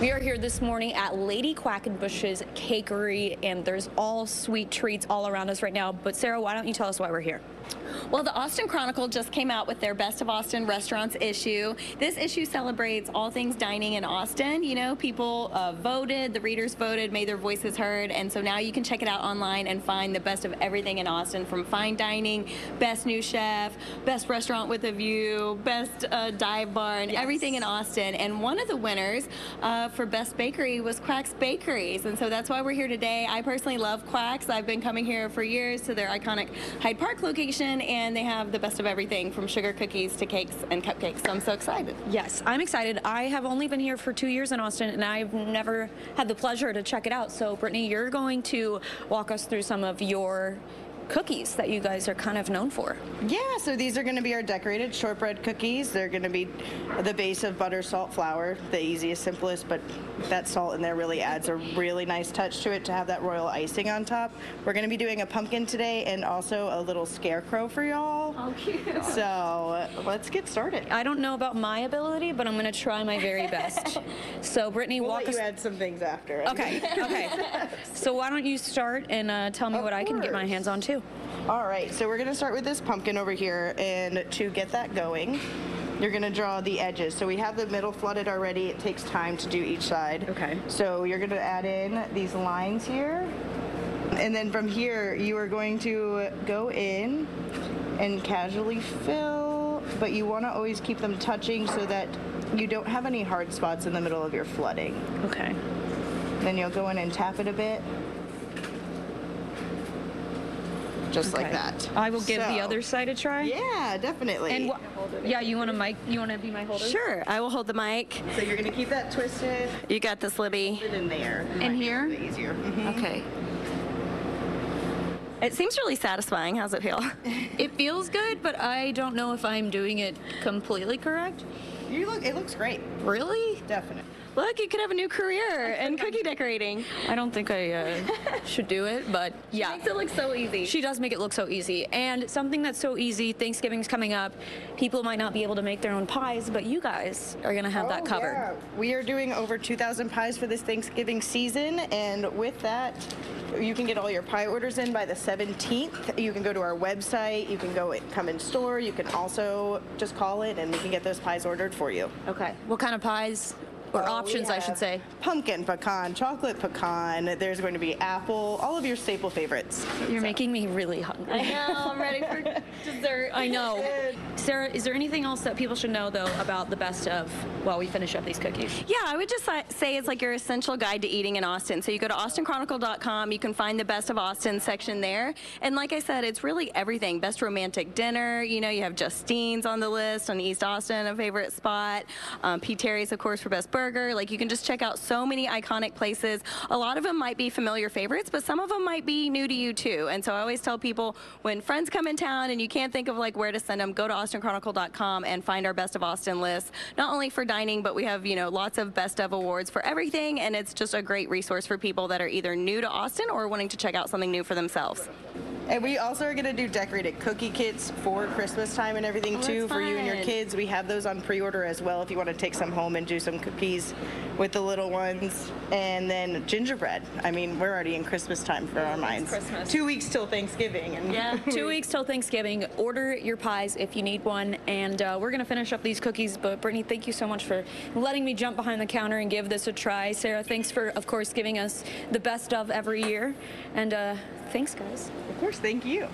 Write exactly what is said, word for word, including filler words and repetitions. We are here this morning at Lady Quackenbush's Cakery, and there's all sweet treats all around us right now. But Sarah, why don't you tell us why we're here? Well, the Austin Chronicle just came out with their Best of Austin Restaurants issue. This issue celebrates all things dining in Austin. You know, people uh, voted, the readers voted, made their voices heard, and so now you can check it out online and find the best of everything in Austin, from fine dining, best new chef, best restaurant with a view, best uh, dive bar, and yes. everything in Austin. And one of the winners uh, for Best Bakery was Quack's Bakeries, and so that's why we're here today. I personally love Quack's. I've been coming here for years to their iconic Hyde Park location, and they have the best of everything, from sugar cookies to cakes and cupcakes. So I'm so excited. Yes, I'm excited. I have only been here for two years in Austin, and I've never had the pleasure to check it out. So Brittany, you're going to walk us through some of your cookies that you guys are kind of known for. Yeah, so these are going to be our decorated shortbread cookies. They're going to be the base of butter, salt, flour, the easiest, simplest, but that salt in there really adds a really nice touch to it, to have that royal icing on top. We're going to be doing a pumpkin today and also a little scarecrow for y'all. Oh, cute. So uh, let's get started. I don't know about my ability, but I'm going to try my very best. So Brittany, we'll walk let us you add some things after. Okay, okay. So why don't you start and uh, tell me of what course. I can get my hands on too. All right, so we're going to start with this pumpkin over here, and to get that going, you're going to draw the edges. So we have the middle flooded already. It takes time to do each side. Okay. So you're going to add in these lines here, and then from here, you are going to go in and casually fill, but you want to always keep them touching so that you don't have any hard spots in the middle of your flooding. Okay. Then you'll go in and tap it a bit. Just okay. like that. I will give so, the other side a try. Yeah, definitely. And yeah, you want to mic? You want to be my holder? Sure, I will hold the mic. So you're gonna keep that twisted. You got this, Libby. Put it in there. It in here. Be easier. Mm-hmm. Okay. It seems really satisfying. How's it feel? It feels good, but I don't know if I'm doing it completely correct. You look. It looks great. Really? Definitely. Look, you could have a new career in cookie decorating. I don't think I uh, should do it, but yeah. She makes it look so easy. She does make it look so easy. And something that's so easy, Thanksgiving's coming up. People might not be able to make their own pies, but you guys are gonna have oh, that covered. Yeah. We are doing over two thousand pies for this Thanksgiving season, and with that, you can get all your pie orders in by the seventeenth. You can go to our website, you can go come in store, you can also just call it and we can get those pies ordered for you. Okay, what kind of pies? Or oh, options, I should say. Pumpkin pecan, chocolate pecan, there's going to be apple, all of your staple favorites. You're so. making me really hungry. I know, I'm ready for dessert. I know. Sarah, is there anything else that people should know, though, about the best of while we finish up these cookies? Yeah, I would just say it's like your essential guide to eating in Austin. So you go to austin chronicle dot com, you can find the Best of Austin section there. And like I said, it's really everything. Best romantic dinner, you know, you have Justine's on the list, on East Austin, a favorite spot. Um, Pete Terry's, of course, for best burger. Like, you can just check out so many iconic places. A lot of them might be familiar favorites, but some of them might be new to you too. And so I always tell people, when friends come in town and you can't think of like where to send them, go to austin chronicle dot com and find our Best of Austin list. Not only for dining, but we have, you know, lots of Best of awards for everything, and it's just a great resource for people that are either new to Austin or wanting to check out something new for themselves. And we also are going to do decorated cookie kits for Christmas time and everything, oh, too, for you and your kids. We have those on pre-order as well if you want to take some home and do some cookies with the little ones. And then gingerbread. I mean, we're already in Christmas time for yeah, our minds. Christmas. Two weeks till Thanksgiving. And yeah, two weeks till Thanksgiving. Order your pies if you need one. And uh, we're going to finish up these cookies. But Brittany, thank you so much for letting me jump behind the counter and give this a try. Sarah, thanks for, of course, giving us the best of every year. And uh, thanks, guys. Of course. Thank you.